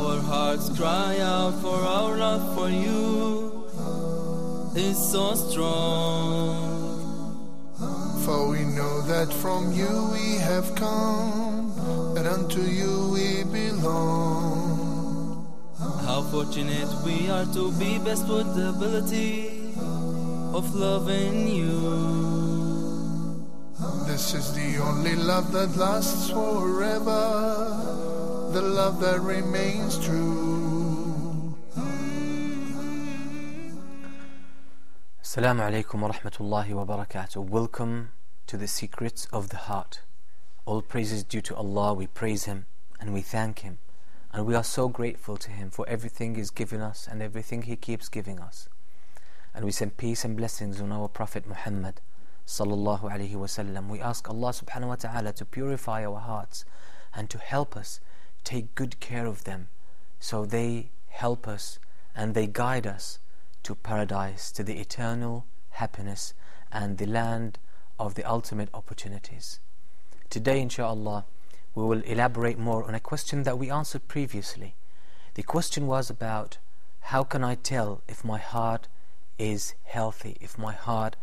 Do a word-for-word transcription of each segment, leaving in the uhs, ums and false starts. Our hearts cry out for our love for you is so strong. For we know that from you we have come, and unto you we belong. How fortunate we are to be blessed with the ability of loving you. This is the only love that lasts forever, the love that remains true. Assalamu alaikum wa rahmatullahi wa barakatuh. Welcome to the secrets of the heart. All praise is due to Allah. We praise Him and we thank Him, and we are so grateful to Him for everything He's given us and everything He keeps giving us. And we send peace and blessings on our Prophet Muhammad sallallahu alaihi wasallam. We ask Allah subhanahu wa ta'ala to purify our hearts and to help us take good care of them, so they help us and they guide us to paradise, to the eternal happiness and the land of the ultimate opportunities. Today, inshallah, we will elaborate more on a question that we answered previously. The question was about how can I tell if my heart is healthy, if my heart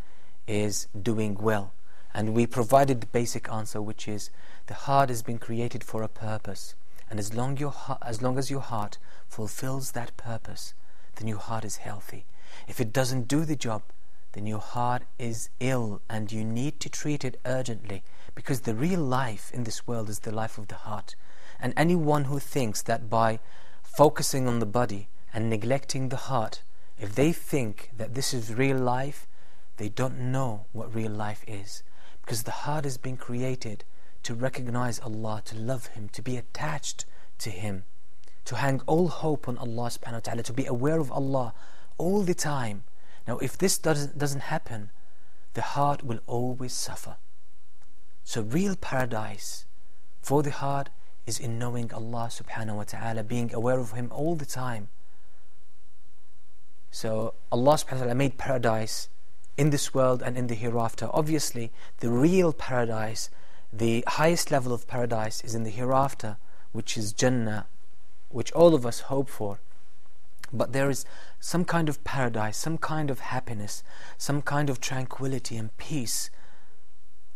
is doing well. And we provided the basic answer, which is the heart has been created for a purpose. And as long, your, as long as your heart fulfills that purpose, then your heart is healthy. If it doesn't do the job, then your heart is ill and you need to treat it urgently, because the real life in this world is the life of the heart. And anyone who thinks that by focusing on the body and neglecting the heart, if they think that this is real life, they don't know what real life is, because the heart has been created to recognize Allah, to love Him, to be attached to Him, to hang all hope on Allah subhanahu wa ta'ala, to be aware of Allah all the time. Now if this doesn't, doesn't happen, the heart will always suffer. So real paradise for the heart is in knowing Allah subhanahu wa ta'ala, being aware of Him all the time. So Allah subhanahu wa ta'ala made paradise in this world and in the hereafter. Obviously the real paradise, the highest level of paradise, is in the hereafter, which is Jannah, which all of us hope for. But there is some kind of paradise, some kind of happiness, some kind of tranquility and peace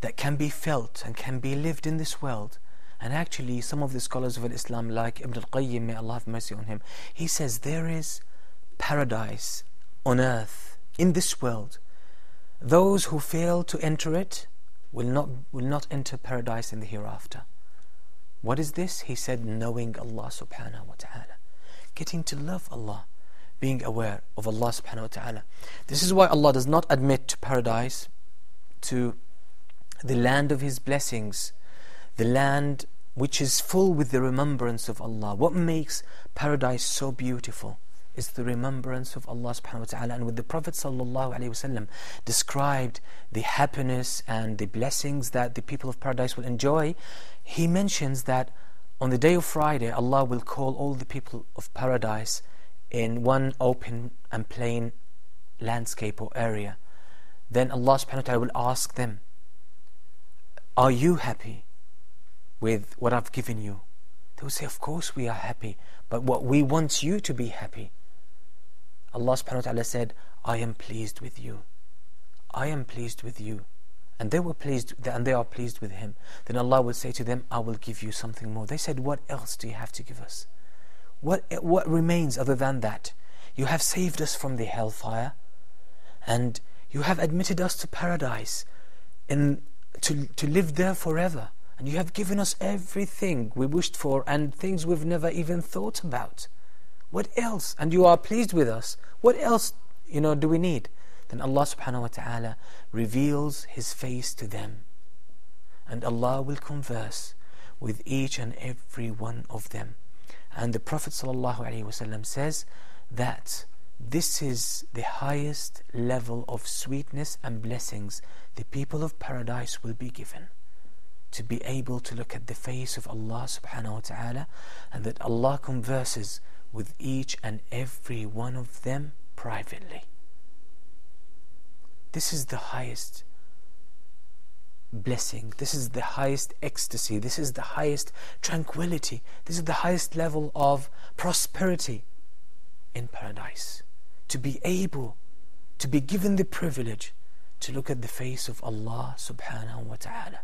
that can be felt and can be lived in this world. And actually some of the scholars of Islam, like Ibn al-Qayyim, may Allah have mercy on him, he says there is paradise on earth, in this world. Those who fail to enter it will not will not enter paradise in the hereafter. What is this? He said, knowing Allah subhanahu wa ta'ala, getting to love Allah, being aware of Allah subhanahu wa ta'ala. This is why Allah does not admit to paradise, to the land of His blessings, the land which is full with the remembrance of Allah. What makes paradise so beautiful is the remembrance of Allah subhanahu wa ta'ala. And with the Prophet sallallahu alaihi wasallam described the happiness and the blessings that the people of paradise will enjoy, he mentions that on the day of Friday, Allah will call all the people of paradise in one open and plain landscape or area. Then Allah subhanahu wa ta'ala will ask them, "Are you happy with what I've given you?" They will say, "Of course we are happy, but what we want you to be happy." Allah subhanahu wa ta'ala said, "I am pleased with you. I am pleased with you." And they were pleased, and they are pleased with Him. Then Allah will say to them, "I will give you something more." They said, "What else do you have to give us? What, what remains other than that? You have saved us from the hellfire, and you have admitted us to paradise, and to, to live there forever. And you have given us everything we wished for and things we've never even thought about. What else? And you are pleased with us. What else, you know, do we need?" Then Allah subhanahu wa ta'ala reveals His face to them, and Allah will converse with each and every one of them. And the Prophet sallallahu alaihi wasallam says that this is the highest level of sweetness and blessings the people of paradise will be given, to be able to look at the face of Allah subhanahu wa ta'ala, and that Allah converses with each and every one of them privately. This is the highest blessing, this is the highest ecstasy, this is the highest tranquility, this is the highest level of prosperity in paradise. To be able to be given the privilege to look at the face of Allah subhanahu wa ta'ala.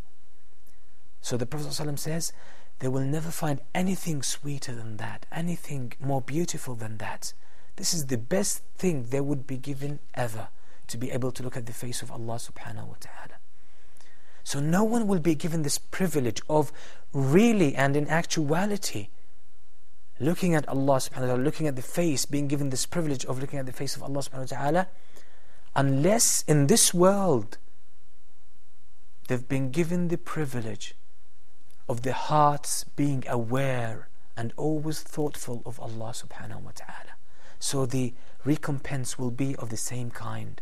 So the Prophet ﷺ says, they will never find anything sweeter than that, anything more beautiful than that. This is the best thing they would be given ever, to be able to look at the face of Allah subhanahu wa ta'ala. So no one will be given this privilege of really and in actuality looking at Allah subhanahu wa ta'ala, looking at the face, being given this privilege of looking at the face of Allah subhanahu wa ta'ala, unless in this world they've been given the privilege of their hearts being aware and always thoughtful of Allah subhanahu wa ta'ala. So the recompense will be of the same kind.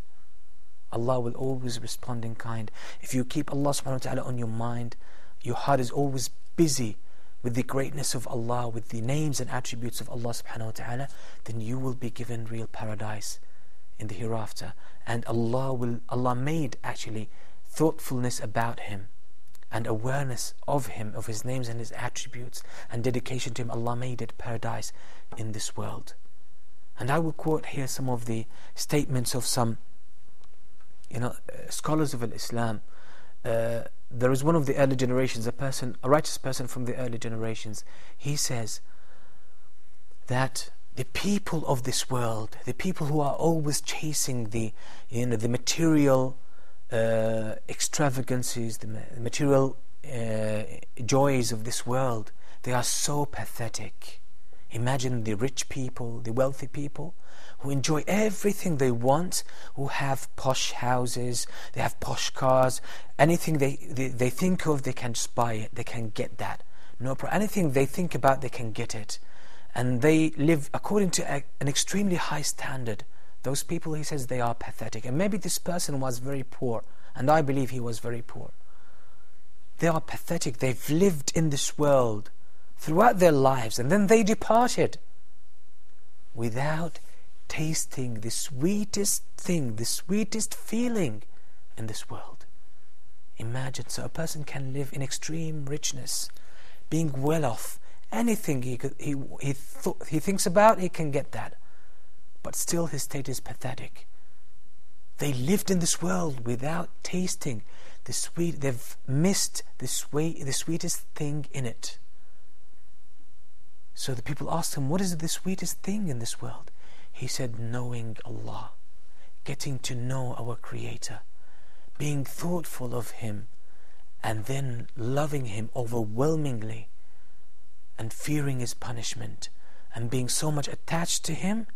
Allah will always respond in kind. If you keep Allah subhanahu wa ta'ala on your mind, your heart is always busy with the greatness of Allah, with the names and attributes of Allah subhanahu wa ta'ala, then you will be given real paradise in the hereafter. And Allah will, Allah made actually thoughtfulness about Him and awareness of Him, of His names and His attributes and dedication to Him. Allah made it paradise in this world. And I will quote here some of the statements of some you know, uh, scholars of Islam. Uh, there is one of the early generations, a person, a righteous person from the early generations. He says that the people of this world, the people who are always chasing the, you know, the material uh, extravagancies, the material uh, joys of this world, they are so pathetic. Imagine the rich people, the wealthy people who enjoy everything they want, who have posh houses, they have posh cars, anything they, they, they think of, they can just buy it, they can get that. No problem. Anything they think about, they can get it. And they live according to a, an extremely high standard. Those people, he says, they are pathetic. And maybe this person was very poor, and I believe he was very poor. They are pathetic. They've lived in this world throughout their lives, and then they departed without tasting the sweetest thing, the sweetest feeling in this world. Imagine, so a person can live in extreme richness, being well off. Anything he could, he he, th he thinks about, he can get that. But still his state is pathetic. They lived in this world without tasting the sweet, they've missed the, sweet, the sweetest thing in it. So the people asked him, what is the sweetest thing in this world? He said, knowing Allah, getting to know our Creator, being thoughtful of Him, and then loving Him overwhelmingly, and fearing His punishment, and being so much attached to Him,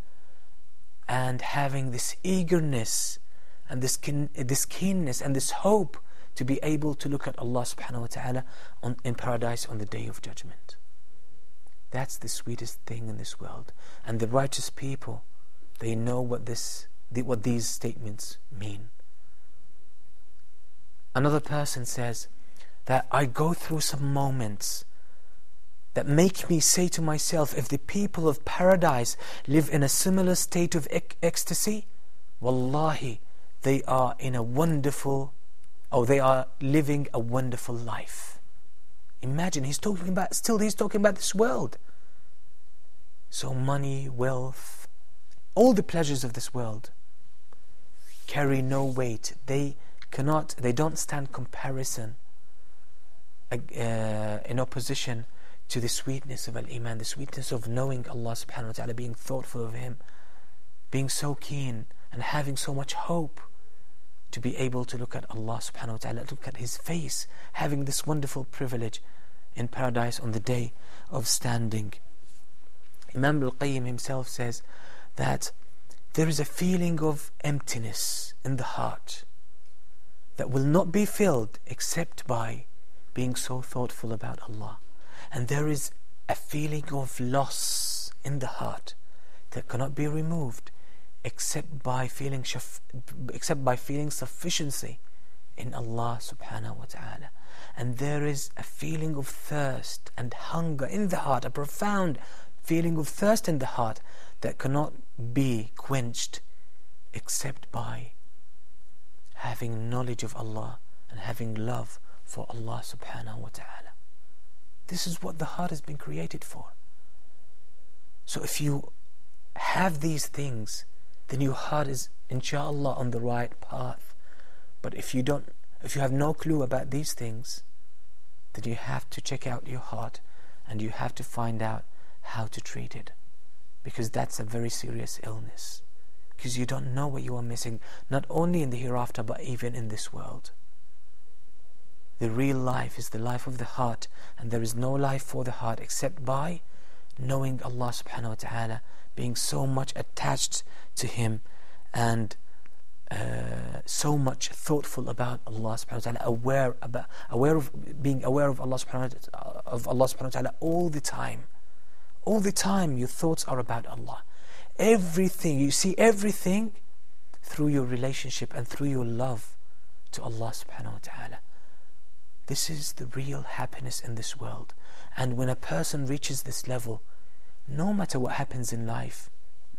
and having this eagerness, and this, keen, this keenness, and this hope to be able to look at Allah subhanahu wa ta'ala on, in paradise on the Day of Judgment. That's the sweetest thing in this world. And the righteous people, they know what this, the, what these statements mean. Another person says that I go through some moments that make me say to myself, if the people of paradise live in a similar state of ec ecstasy, wallahi, they are in a wonderful, or they are living a wonderful life. Imagine, he's talking about, still he's talking about this world. So money, wealth, all the pleasures of this world carry no weight. They cannot, they don't stand comparison uh, in opposition to the sweetness of Al-Iman, the sweetness of knowing Allah subhanahu wa ta'ala, being thoughtful of Him, being so keen and having so much hope to be able to look at Allah subhanahu wa ta'ala, look at His face, having this wonderful privilege in paradise on the Day of Standing. Imam al-Qayyim himself says that there is a feeling of emptiness in the heart that will not be filled except by being so thoughtful about Allah. And there is a feeling of loss in the heart that cannot be removed except by feeling except by feeling sufficiency in Allah subhanahu wa ta'ala. And there is a feeling of thirst and hunger in the heart, a profound feeling of thirst in the heart that cannot be quenched except by having knowledge of Allah and having love for Allah subhanahu wa ta'ala. This is what the heart has been created for. So if you have these things, then your heart is, inshallah, on the right path. But if you don't, if you have no clue about these things, then you have to check out your heart and you have to find out how to treat it, because that's a very serious illness, because you don't know what you are missing, not only in the hereafter but even in this world. The real life is the life of the heart, and there is no life for the heart except by knowing Allah subhanahu wa ta'ala, being so much attached to Him and uh, so much thoughtful about Allah subhanahu wa ta'ala, aware about, aware of being aware of Allah subhanahu wa ta'ala, of Allah subhanahu wa ta'ala all the time. All the time your thoughts are about Allah. Everything, you see everything through your relationship and through your love to Allah subhanahu wa ta'ala. This is the real happiness in this world. And when a person reaches this level, no matter what happens in life,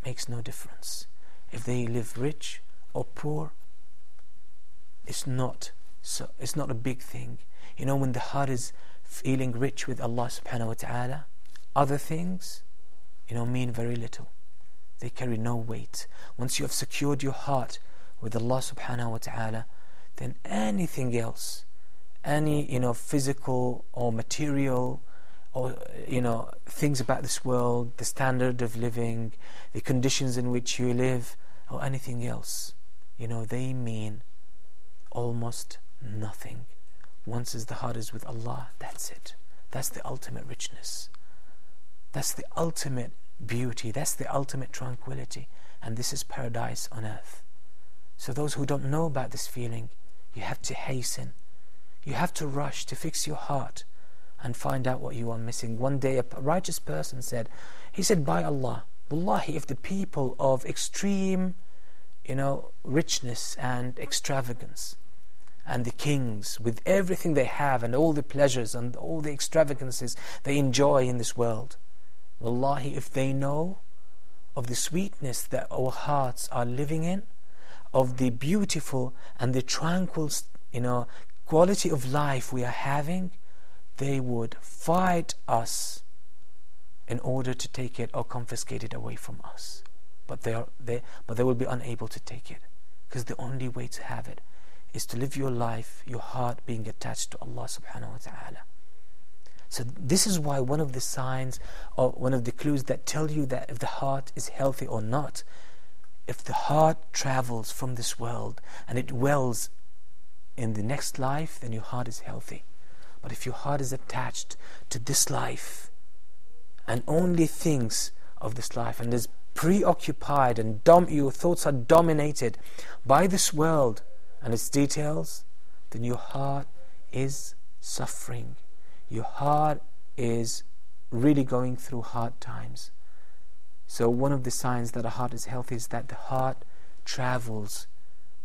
makes no difference. If they live rich or poor, it's not so, it's not a big thing. You know, when the heart is feeling rich with Allah subhanahu wa ta'ala, other things, you know, mean very little. They carry no weight. Once you have secured your heart with Allah subhanahu wa ta'ala, then anything else, any, you know, physical or material or, you know, things about this world, the standard of living, the conditions in which you live, or anything else, you know, they mean almost nothing. Once the heart is with Allah, that's it. That's the ultimate richness. That's the ultimate beauty. That's the ultimate tranquility. And this is paradise on earth. So those who don't know about this feeling, you have to hasten. You have to rush to fix your heart and find out what you are missing. One day a righteous person said, he said, by Allah, wallahi, if the people of extreme, you know, richness and extravagance, and the kings with everything they have and all the pleasures and all the extravagances they enjoy in this world, wallahi, if they know of the sweetness that our hearts are living in, of the beautiful and the tranquil, you know, quality of life we are having, they would fight us in order to take it or confiscate it away from us. But they are, they, but they will be unable to take it, because the only way to have it is to live your life, your heart being attached to Allah subhanahu wa ta'ala. So this is why one of the signs or one of the clues that tell you that if the heart is healthy or not, if the heart travels from this world and it dwells in the next life, then your heart is healthy. But if your heart is attached to this life and only thinks of this life and is preoccupied and dom- your thoughts are dominated by this world and its details, then your heart is suffering. Your heart is really going through hard times. So one of the signs that a heart is healthy is that the heart travels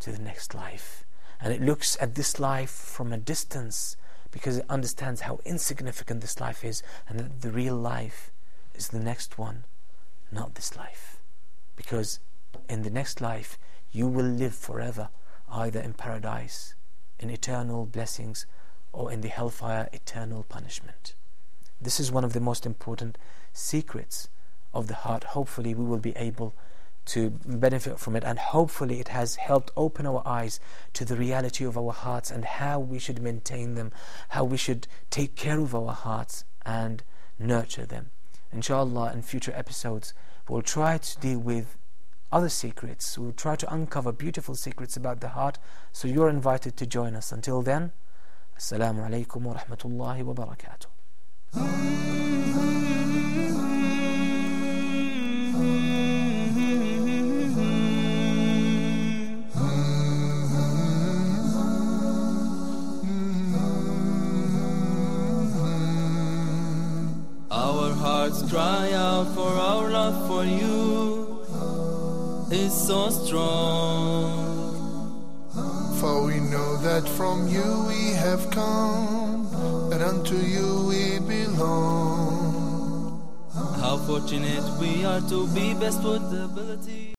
to the next life. And it looks at this life from a distance, because it understands how insignificant this life is, and that the real life is the next one, not this life. Because in the next life, you will live forever, either in paradise, in eternal blessings, or in the hellfire, eternal punishment. This is one of the most important secrets of the heart. Hopefully we will be able to benefit from it, and hopefully it has helped open our eyes to the reality of our hearts and how we should maintain them, how we should take care of our hearts and nurture them. Inshallah, in future episodes we'll try to deal with other secrets. We'll try to uncover beautiful secrets about the heart, so you're invited to join us. Until then, السلام عليكم ورحمة الله وبركاته. Our hearts cry out for our love for you is so strong, for we know that from you we have come, and unto you we belong. How fortunate we are to be blessed with the ability